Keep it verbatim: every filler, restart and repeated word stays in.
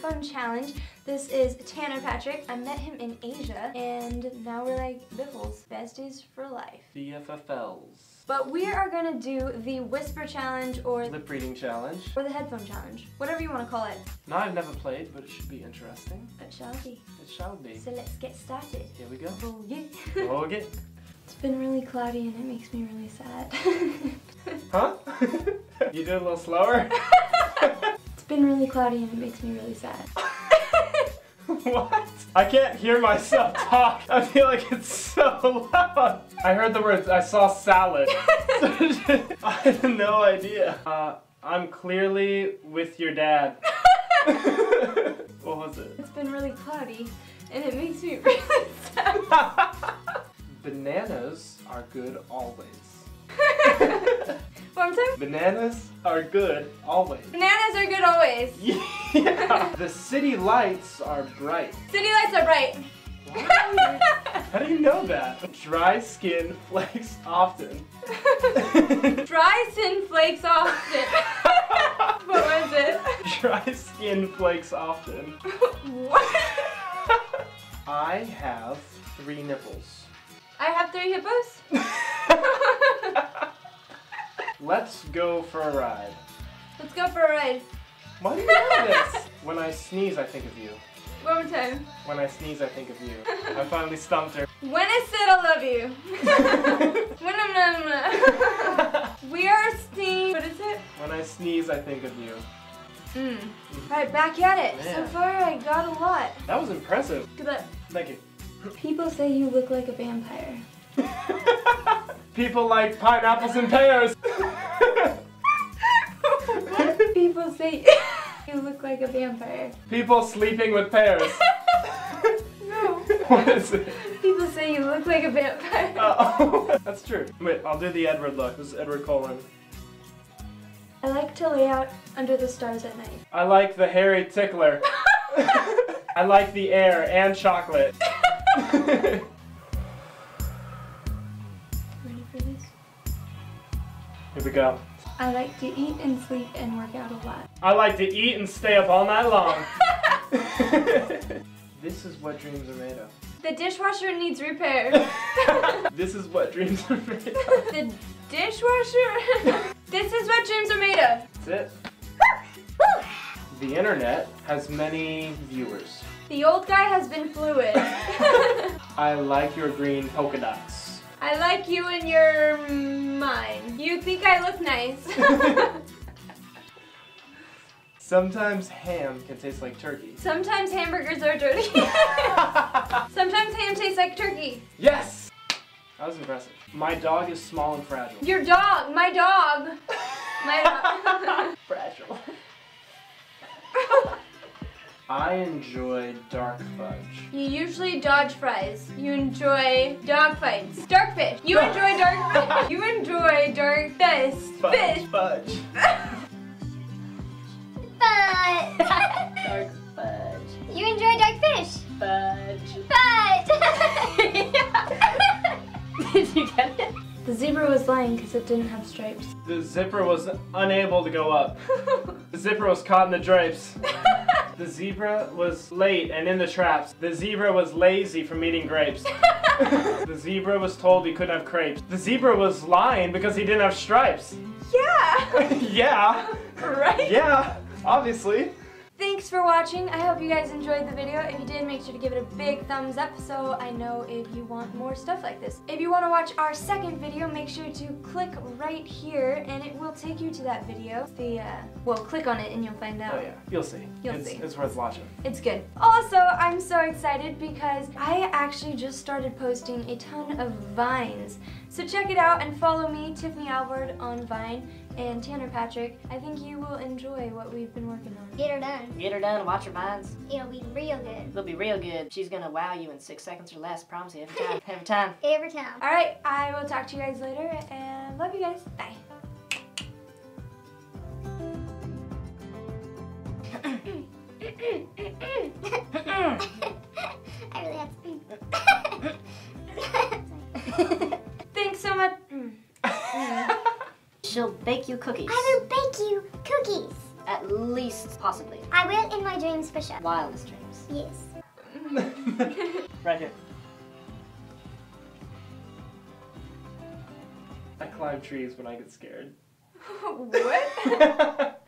fun challenge. This is Tanner Patrick. I met him in Asia, and now we're like biffles. Besties for life. B F F Ls. But we are gonna do the whisper challenge, or lip reading challenge, or the headphone challenge. Whatever you want to call it. Now, I've never played, but it should be interesting. It shall be. It shall be. So let's get started. Here we go. Oh yeah. Oh yeah. It's been really cloudy, and it makes me really sad. Huh? You did a little slower? It's been really cloudy, and it makes me really sad. What? I can't hear myself talk. I feel like it's so loud. I heard the words, I saw salad. I have no idea. Uh, I'm clearly with your dad. What was it? It's been really cloudy, and it makes me really sad. Bananas are good always. One time? Bananas are good always. Bananas are good always. Yeah. The city lights are bright. City lights are bright. Wow. How do you know that? Dry skin flakes often. Dry skin flakes often. What was it? Dry skin flakes often. What? I have three nipples. I have three hippos. Let's go for a ride. Let's go for a ride. Why do you know this? When I sneeze, I think of you. One more time. When I sneeze, I think of you. I finally stumped her. When I said I love you. We are sneeze. What is it? When I sneeze, I think of you. Mm. Mm. Alright, back at it. Man. So far, I got a lot. That was impressive. Good luck. Thank you. People say you look like a vampire. People like pineapples and pears. People say you look like a vampire. People sleeping with pears. No. What is it? People say you look like a vampire. Uh, oh, that's true. Wait, I'll do the Edward look. This is Edward Cullen. I like to lay out under the stars at night. I like the hairy tickler. I like the air and chocolate. Ready for this? Here we go. I like to eat and sleep and work out a lot. I like to eat and stay up all night long. This is what dreams are made of. The dishwasher needs repair. This is what dreams are made of. The dishwasher? This is what dreams are made of. That's it. The internet has many viewers. The old guy has been fluid. I like your green polka dots. I like you and your mine. You think I look nice. Sometimes ham can taste like turkey. Sometimes hamburgers are dirty. Sometimes ham tastes like turkey. Yes! That was impressive. My dog is small and fragile. Your dog! My dog! My dog. Fragile. I enjoy dark fudge. You usually dodge fries. You enjoy dog fights. Dark fish. You enjoy dark fish. You enjoy dark fish. Fish. Fudge. Fudge. Dark fudge. You enjoy dark fish. Fudge. Fudge. Did you get it? The zebra was lying because it didn't have stripes. The zipper was unable to go up. The zipper was caught in the drapes. The zebra was late and in the traps. The zebra was lazy from eating grapes. The zebra was told he couldn't have crepes. The zebra was lying because he didn't have stripes. Yeah! Yeah! Right? Yeah, obviously. Thanks for watching. I hope you guys enjoyed the video. If you did, make sure to give it a big thumbs up so I know if you want more stuff like this. If you want to watch our second video, make sure to click right here and it will take you to that video. The, uh, well, click on it and you'll find out. Oh yeah, you'll see. You'll it's, see. It's worth watching. It's good. Also, I'm so excited because I actually just started posting a ton of Vines. So check it out and follow me, Tiffany Alvord, on Vine, and Tanner Patrick. I think you will enjoy what we've been working on. Get her done. Get her done. Watch her Vines. It'll be real good. It'll be real good. She's gonna wow you in six seconds or less. Promise you every time. Every time. Every time. All right. I will talk to you guys later, and love you guys. Bye. I really have to pee. Thanks so much. She'll bake you cookies. I will bake you cookies. at least, possibly. I will in my dreams for sure. Wildest dreams. Yes. Right here. I climb trees when I get scared. What?